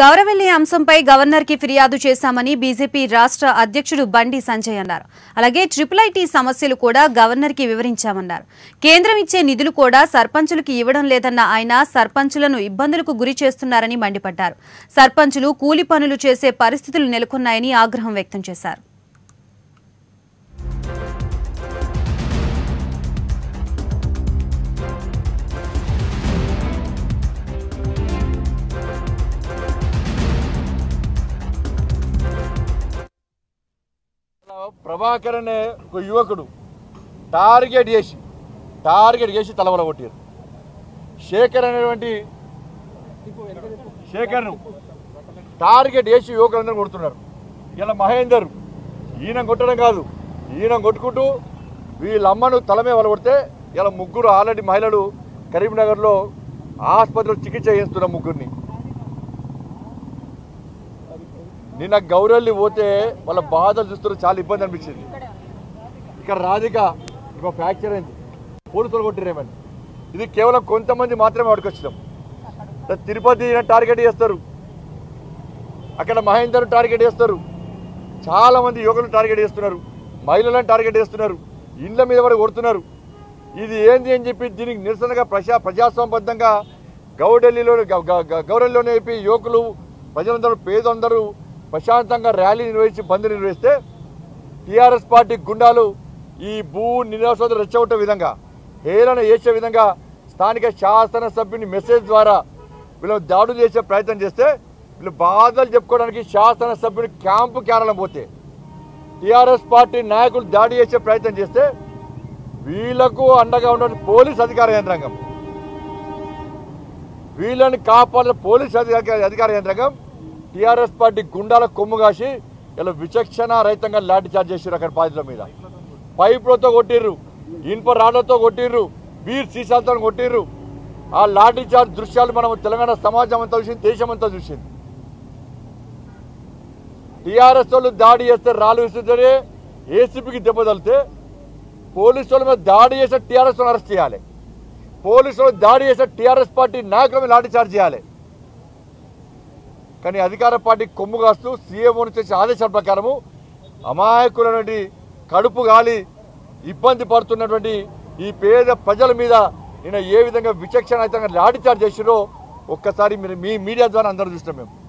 గౌరవెల్లి అంశంపై గవర్నర్ की ఫిర్యాదు చేశామని బీజేపీ రాష్ట్ర అధ్యక్షుడు బండి సంజయ్ అన్నారు. అలాగే ట్రిపుల్ ఐటీ సమస్యలు కూడా గవర్నర్ की వివరించామన్నారు. కేంద్రం ఇచ్చే నిధులు కూడా సర్పంచులకు ఇవ్వడం లేదన్న ఆయన సర్పంచులను ఇబ్బందులకు గురి చేస్తున్నారని మండిపడ్డారు. సర్పంచులు కూలి పనులు చేసే పరిస్థితులు నెలకొన్నాయని ఆగ్రహం వ్యక్తం చేశారు. प्रभाकर अने युवक टारगेट तलवलगొట్టారు शेखर अने शेखर टारगेट युवक इला महेंदर ఈయన కొట్టడం కాదు ఈయన కొట్టుకుంటూ వీళ్ళమ్మను తలమే వలగొడితే ఇలా ముగ్గురు ఆల్రెడీ మహిళలు కరీంనగర్ లో ఆసుపత్రిలో చికిత్స చేస్తున్న ముగ్గుర్ని నిన్న గౌరవెల్లి పోతే వాళ్ళ బాధలు చూస్తున్నారు. చాలా ఇబ్బంది అనిపించింది. ఇక్కడ రాధిక ఇంకో ఫ్రాక్చర్ అయింది. పోలీసులు కొట్టిరేమని ఇది కేవలం కొంతమంది మాత్రమే అడుకొచ్చినాం. తిరుపతి టార్గెట్ చేస్తారు, అక్కడ మహేందర్ టార్గెట్ చేస్తారు, చాలామంది యువకులు టార్గెట్ చేస్తున్నారు, మహిళలను టార్గెట్ చేస్తున్నారు, ఇండ్ల మీద కూడా కొడుతున్నారు. ఇది ఏంది అని చెప్పి దీనికి నిరసనగా ప్రజాస్వామ్యబద్ధంగా గౌరవెల్లిలోనే చెప్పి యువకులు ప్రజలందరూ పేదందరూ ప్రశాంతంగా ర్యాలీ నిర్వహించి బంద్ నిర్వహిస్తే టీఆర్ఎస్ పార్టీ గుండాలు ఈ భూ నిరాశతో రెచ్చగొట్టే విధంగా హేళన చేసే విధంగా స్థానిక శాసనసభ్యుని మెసేజ్ ద్వారా వీళ్ళు దాడులు చేసే ప్రయత్నం చేస్తే వీళ్ళు బాధలు చెప్పుకోవడానికి శాసనసభ్యుని క్యాంపు కేరళం పోతే టీఆర్ఎస్ పార్టీ నాయకులు దాడి చేసే ప్రయత్నం చేస్తే వీళ్లకు అండగా ఉన్న పోలీస్ అధికార యంత్రాంగం వీళ్ళని కాపాడిన పోలీస్ అధికార యంత్రాంగం టీఆర్ఎస్ పార్టీ గుండాల కొమ్ము కాసి ఇలా విచక్షణ రహితంగా లాఠీ చార్జ్ చేసారు. అక్కడ బాధితుల మీద పైపులతో కొట్టిర్రు, ఇనుప రాళ్లతో కొట్టిర్రు, బీర్ సీసాలతో కొట్టిర్రు. ఆ లాఠీ చార్జ్ దృశ్యాలు మనం తెలంగాణ సమాజం అంతా చూసింది, దేశం అంతా చూసింది. టీఆర్ఎస్ వాళ్ళు దాడి చేస్తే రాళ్ళు విసిరితే ఏసీపీకి దెబ్బ తగిలితే పోలీసు వాళ్ళ మీద దాడి చేసే టీఆర్ఎస్ వాళ్ళు అరెస్ట్ చేయాలి, పోలీసు వాళ్ళు దాడి చేసే టీఆర్ఎస్ పార్టీ నాయకుల మీద లాఠీ చార్జ్ చేయాలి. కానీ అధికార పార్టీ కొమ్ము కాస్తూ సీఎం చేసే ఆదేశాల ప్రకారము అమాయకులైనటువంటి కడుపు గాలి ఇబ్బంది పడుతున్నటువంటి ఈ పేద ప్రజల మీద నేను ఏ విధంగా విచక్షణ రహితంగా లాఠీచార్జ్ చేసిరో ఒక్కసారి మీరు మీ మీడియా ద్వారా అందరూ చూస్తాం మేము.